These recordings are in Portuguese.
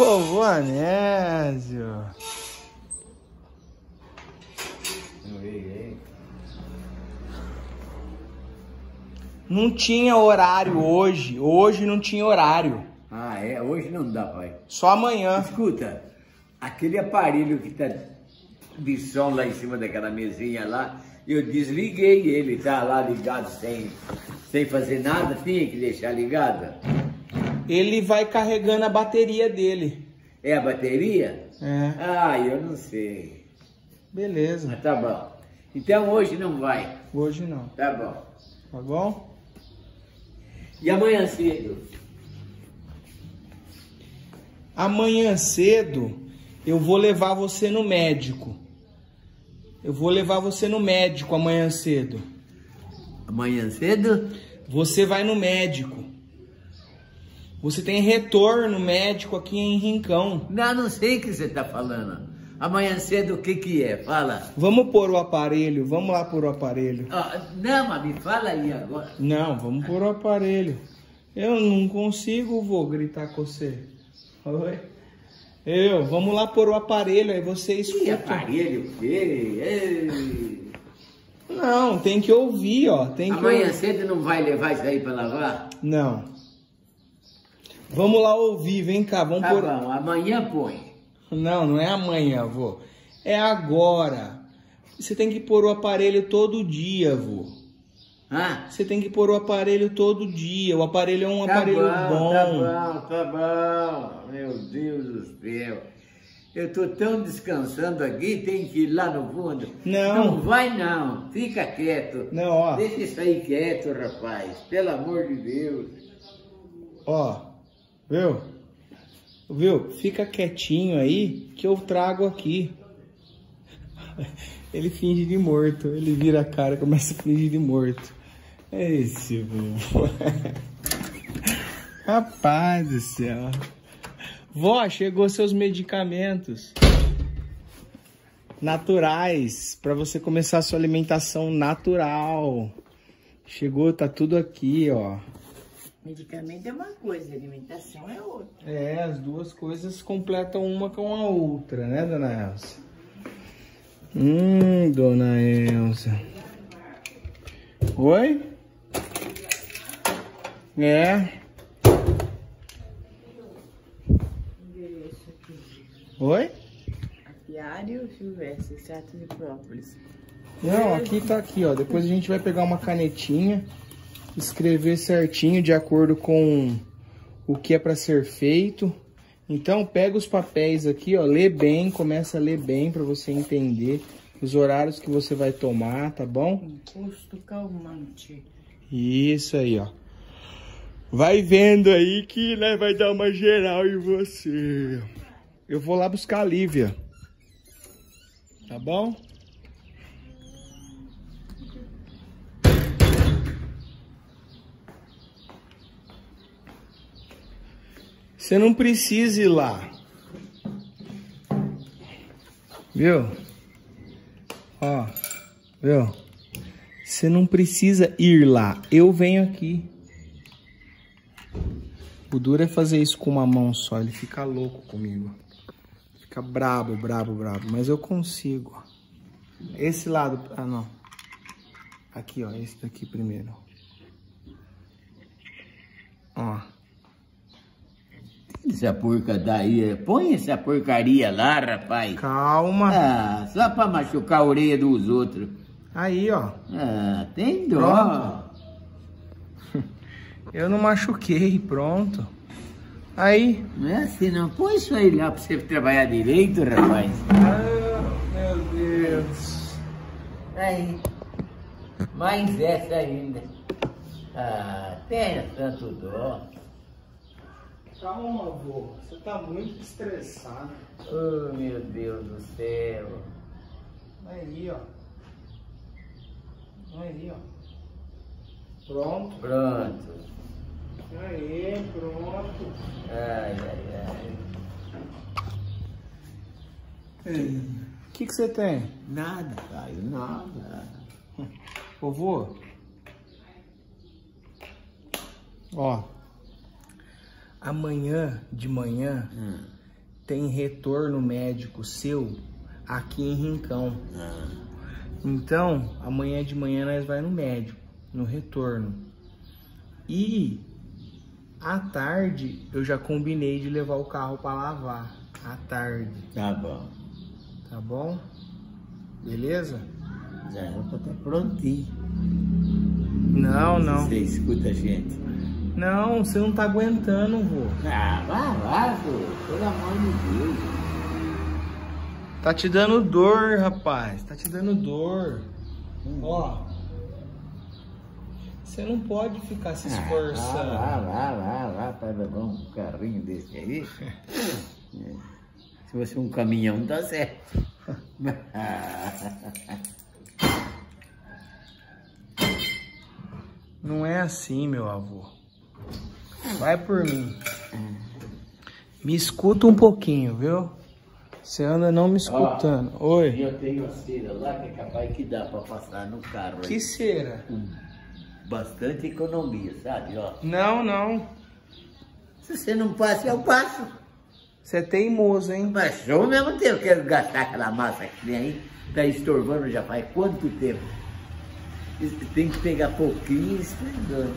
Ô, Vanésio. Não tinha horário hoje. Hoje não tinha horário. Ah, é? Hoje não dá, pai. Só amanhã. Escuta, aquele aparelho que tá de som lá em cima daquela mesinha lá, eu desliguei ele, tá lá ligado sem fazer nada, tinha que deixar ligado. Ele vai carregando a bateria dele. É a bateria? É. Ah, eu não sei. Beleza. Mas tá bom. Então hoje não vai. Hoje não. Tá bom. Tá bom? E amanhã cedo? Amanhã cedo eu vou levar você no médico. Eu vou levar você no médico amanhã cedo. Amanhã cedo? Você vai no médico. Você tem retorno médico aqui em Rincão. Não, não sei o que você tá falando. Amanhã cedo o que que é? Fala. Vamos pôr o aparelho, vamos lá pôr o aparelho. Ah, não, mas me fala aí agora. Não, vamos pôr o aparelho. Eu não consigo, vou gritar com você. Oi? Vamos lá pôr o aparelho, aí você escuta. Que aparelho? Ei. Não, tem que ouvir, ó. Tem que amanhã cedo não vai levar isso aí pra lavar? Não. Vamos lá ouvir, vem cá, vamos pôr. Tá bom, amanhã põe. Não, não é amanhã, vô. É agora. Você tem que pôr o aparelho todo dia, vô. Ah? Você tem que pôr o aparelho todo dia. O aparelho é um aparelho bom. Tá bom. Meu Deus do céu. Eu tô tão descansando aqui, tem que ir lá no fundo. Não. Não vai não. Fica quieto. Não, ó. Deixa isso aí quieto, rapaz. Pelo amor de Deus. Ó, viu? Viu? Fica quietinho aí que eu trago aqui. Ele finge de morto. Ele vira a cara e começa a fingir de morto. É esse, vô. Rapaz do céu. Vó, chegou seus medicamentos naturais para você começar a sua alimentação natural. Chegou, tá tudo aqui, ó. Medicamento é uma coisa, alimentação é outra. É, as duas coisas completam uma com a outra, né, dona Elza? Dona Elza. Oi? É. Oi? Apiário, silvestre, extrato de própolis. Não, aqui tá aqui, ó. Depois a gente vai pegar uma canetinha, escrever certinho de acordo com o que é para ser feito. Então pega os papéis aqui, ó, lê bem, começa a ler bem para você entender os horários que você vai tomar, tá bom? Composto calmante. Isso aí, ó. Vai vendo aí que, né, vai dar uma geral em você. Eu vou lá buscar a Lívia. Tá bom? Você não precisa ir lá. Viu? Ó, viu? Você não precisa ir lá. Eu venho aqui. O duro é fazer isso com uma mão só. Ele fica louco comigo. Fica brabo. Mas eu consigo. Esse lado... Ah, não. Aqui, ó. Esse daqui primeiro. Ó. Essa porca daí, põe essa porcaria lá, rapaz. Calma. Ah, só pra machucar a orelha dos outros. Aí, ó. Ah, tem dó. Pronto. Eu não machuquei, pronto. Aí. Não é assim, não. Põe isso aí lá pra você trabalhar direito, rapaz. Ah, meu Deus. Aí. Mais essa ainda. Ah, tenha tanto dó. Calma, avô. Você tá muito estressado. Oh, meu Deus do céu. Aí, ó. Aí, ó. Pronto. Aí, pronto. Ai. O que você tem? Nada, Caio. Nada. Ô, vô. Ó. Amanhã de manhã tem retorno médico seu aqui em Rincão. Então, amanhã de manhã nós vai no médico, no retorno. E à tarde eu já combinei de levar o carro para lavar. À tarde. Tá bom. Tá bom? Beleza? Já era pra estar prontinho. Não, não. Você escuta a gente. Não, você não tá aguentando, vô. Ah, vai lá, vô. Pelo amor de Deus. Tá te dando dor, rapaz. Tá te dando dor. Ó. Você não pode ficar se esforçando. Lá, pra levar um carrinho desse aí. Se fosse um caminhão, dá certo. Não é assim, meu avô. Vai por mim. Me escuta um pouquinho, viu? Você anda não me escutando. Oi. Eu tenho uma cera lá que é capaz que dá pra passar no carro. Que cera? Bastante economia, sabe? Ó. Não, não. Se você não passa, eu passo. Você é teimoso, hein? Mas eu mesmo tempo quero gastar aquela massa que tem aí. Tá estorvando já faz quanto tempo? Tem que pegar pouquinho e esfregando.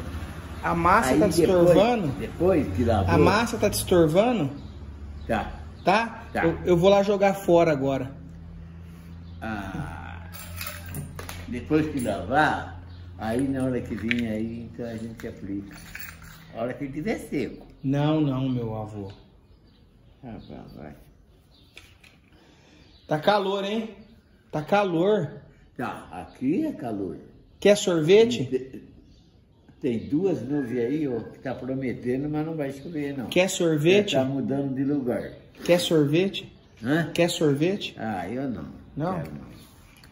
A massa aí tá te estorvando? Depois que lavou. A massa tá te estorvando? Tá. Tá? Tá. Eu vou lá jogar fora agora. Ah, depois que lavar, aí na hora que vem aí, então a gente aplica. A hora que ele tiver seco. Não, não, meu avô. Ah, vai. Tá calor, hein? Tá calor. Tá, aqui é calor. Quer sorvete? Tem duas nuvens aí, ó, que tá prometendo, mas não vai chover, não. Quer sorvete? Tá mudando de lugar. Quer sorvete? Hã? Quer sorvete? Ah, eu não. Não? Quero, não.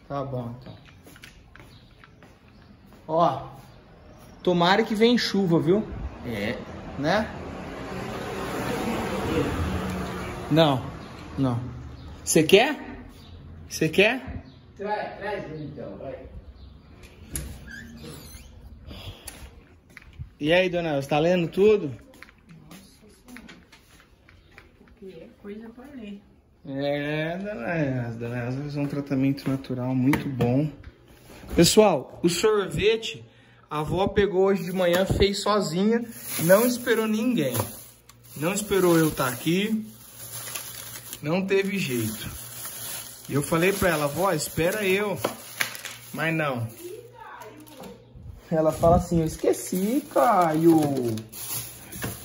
Tá bom, então. Ó, tomara que vem chuva, viu? É. Né? Não, não. Você quer? Você quer? Traz um, então, vai. E aí, dona Elza, tá lendo tudo? Nossa Senhora, é coisa pra ler. É, dona Elza, é um tratamento natural muito bom. Pessoal, o sorvete a avó pegou hoje de manhã, fez sozinha, não esperou ninguém. Não esperou eu estar aqui, não teve jeito. E eu falei pra ela, vó, espera eu, mas não. Ela fala assim, eu esqueci, Caio.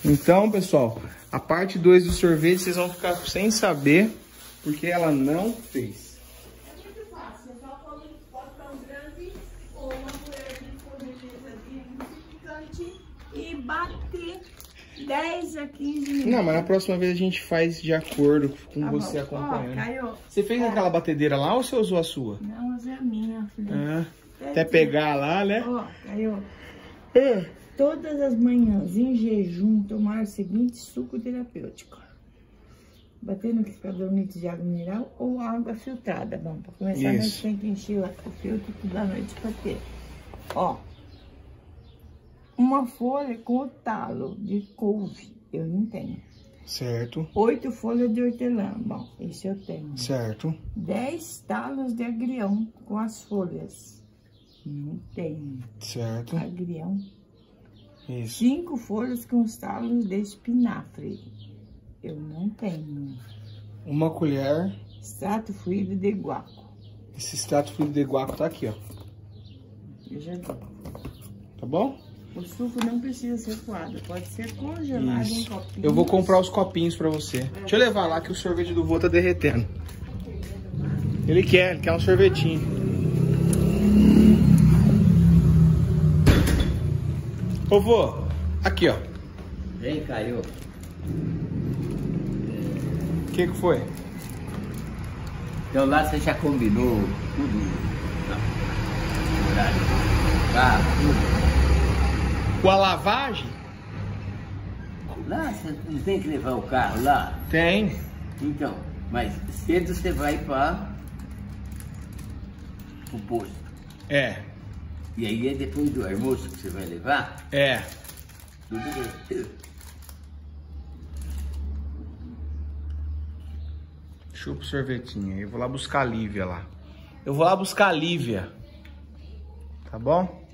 Então, pessoal, a parte 2 do sorvete vocês vão ficar sem saber, porque ela não fez. É muito fácil, é só botar um grande ou uma colher de liquidificante e bater 10 a 15 minutos. Não, mas na próxima vez a gente faz de acordo com você acompanhando. Caio, você fez aquela batedeira lá ou você usou a sua? Não, usei a minha, filha. Ah. Até pegar lá, né? Ó, Caio. Todas as manhãs, em jejum, tomar o seguinte suco terapêutico. Bater no bicarbonato de água mineral ou água filtrada. Bom, pra começar, nós temos que encher o filtro toda noite pra ter. Ó, uma folha com o talo de couve, eu não tenho. Certo. 8 folhas de hortelã, bom, esse eu tenho. Certo. 10 talos de agrião com as folhas, não tenho. Certo. Agrião. Isso. 5 folhas com os talos de espinafre, eu não tenho. Uma colher. Extrato fluido de guaco. Esse extrato fluido de guaco tá aqui, ó. Eu já dou. Tá bom? O suco não precisa ser coado, pode ser congelado em copinhos. Eu vou comprar os copinhos pra você. Deixa eu levar lá que o sorvete do vô tá derretendo. Ele quer um sorvetinho. Ô vô, aqui ó. Vem, Caio. O que que foi? Então lá você já combinou tudo. Tá, tudo. Com a lavagem? Lá, você não tem que levar o carro lá? Tem. Então, mas cedo você vai para o posto. É. E aí é depois do almoço que você vai levar? É. Tudo bem. Chupa o sorvetinho. Eu vou lá buscar a Lívia lá. Tá bom?